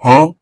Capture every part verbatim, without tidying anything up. Huh?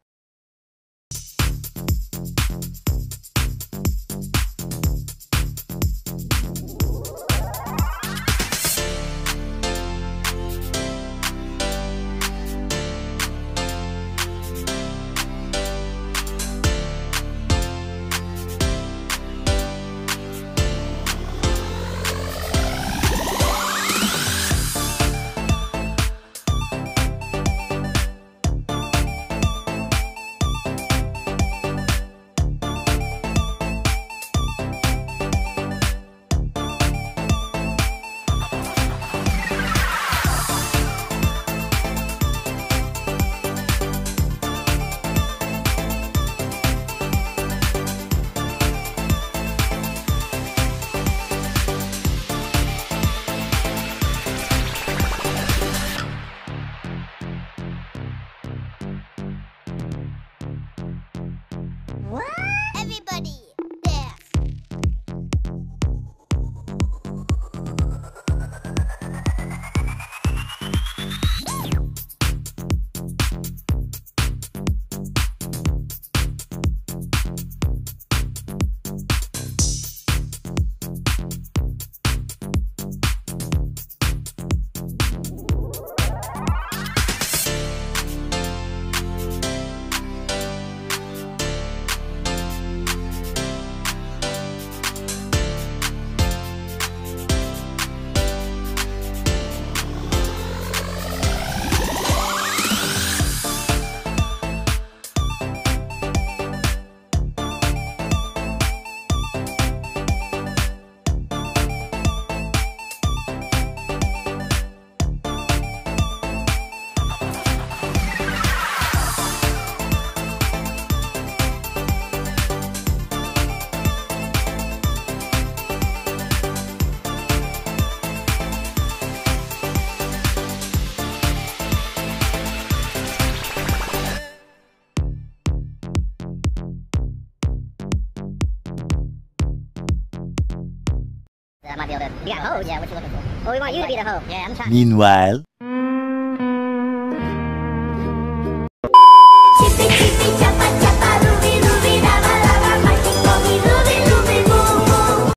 That might be able to be a hoe, yeah, what you looking for? Oh, we want you to be the hoe. Yeah, I'm trying. Meanwhile...